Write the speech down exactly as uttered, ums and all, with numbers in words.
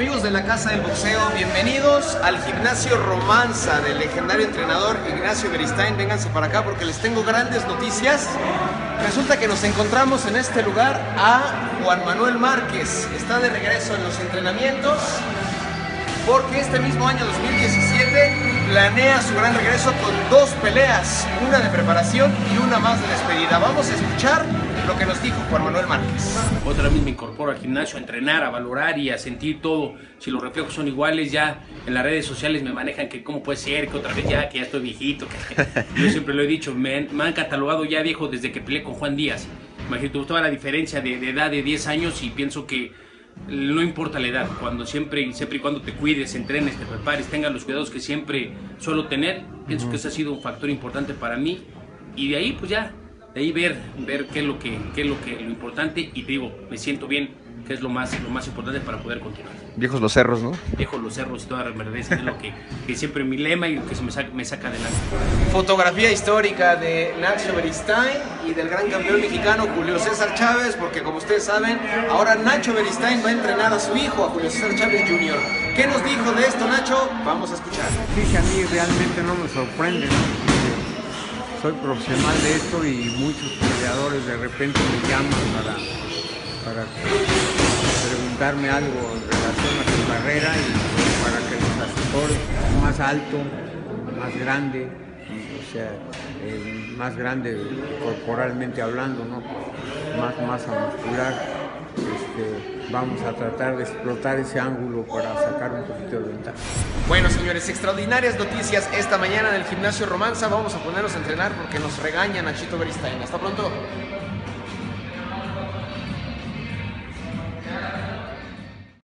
Amigos de la Casa del Boxeo, bienvenidos al gimnasio Romanza del legendario entrenador Ignacio Beristain. Vénganse para acá porque les tengo grandes noticias. Resulta que nos encontramos en este lugar a Juan Manuel Márquez. Está de regreso en los entrenamientos porque este mismo año dos mil diecisiete planea su gran regreso con dos peleas, una de preparación y una más de despedida. Vamos a escuchar lo que nos dijo Juan Manuel Márquez. Otra vez me incorporo al gimnasio a entrenar, a valorar y a sentir todo. Si los reflejos son iguales, ya en las redes sociales me manejan que cómo puede ser, que otra vez ya, que ya estoy viejito. Que... Yo siempre lo he dicho, me han, me han catalogado ya viejo desde que peleé con Juan Díaz. Imagínate, toda la diferencia de, de edad de diez años, y pienso que no importa la edad, cuando siempre, siempre y cuando te cuides, entrenes, te prepares, tengas los cuidados que siempre suelo tener, pienso que ese ha sido un factor importante para mí. Y de ahí, pues ya... De ahí ver, ver qué es lo que, qué es lo que, lo importante, y te digo, me siento bien, que es lo más, lo más importante para poder continuar. Viejos los cerros, ¿no? Viejos los cerros y toda la verdadera, es lo que, que siempre mi lema y lo que se me saca, me saca adelante. Fotografía histórica de Nacho Beristain y del gran campeón mexicano Julio César Chávez, porque como ustedes saben, ahora Nacho Beristain va a entrenar a su hijo, a Julio César Chávez junior ¿Qué nos dijo de esto, Nacho? Vamos a escuchar. Sí, que a mí realmente no me sorprende, ¿no? Soy profesional de esto y muchos peleadores de repente me llaman para, para preguntarme algo en relación a su carrera y para que los asesores más alto, más grande, o sea, eh, más grande corporalmente hablando, ¿no? Más masa muscular, este, vamos a tratar de explotar ese ángulo para sacar un poquito de ventaja. Bueno, señores, extraordinarias noticias esta mañana en el gimnasio Romanza. Vamos a ponernos a entrenar porque nos regaña Nachito Beristain. Hasta pronto.